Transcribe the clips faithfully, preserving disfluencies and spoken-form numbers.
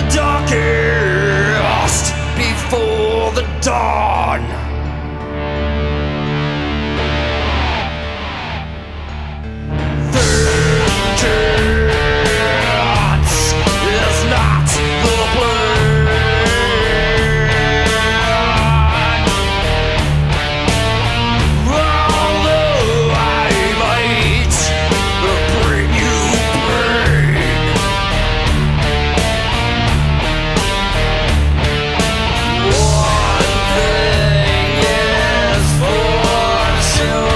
the darkest before the dawn. Vengeance is not the plan. Although I might bring you pain, one thing is for sure: absolute death you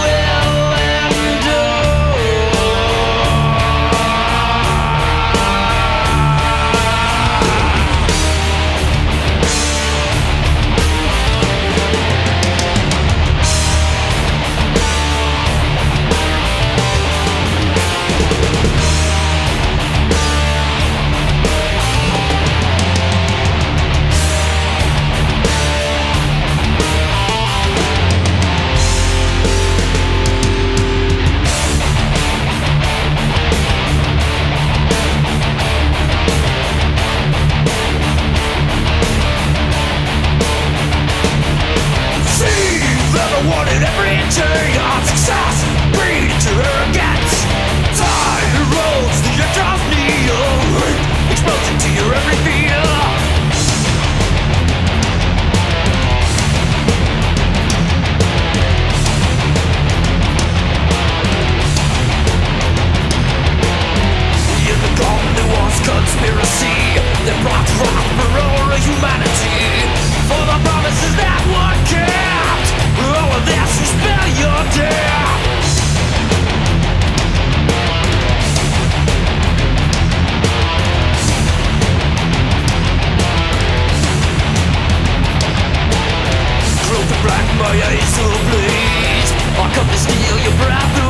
will endure. See that I wanted every inch of success, breed to arrogance. Time erodes the edge of neon, exposing to your every fear. In the calm nuanced conspiracy that brought wrath for all of humanity, for the promises that were kept, all of this will spell your death. Grow the black, my eyes will bleed. I'll come to steal your breath.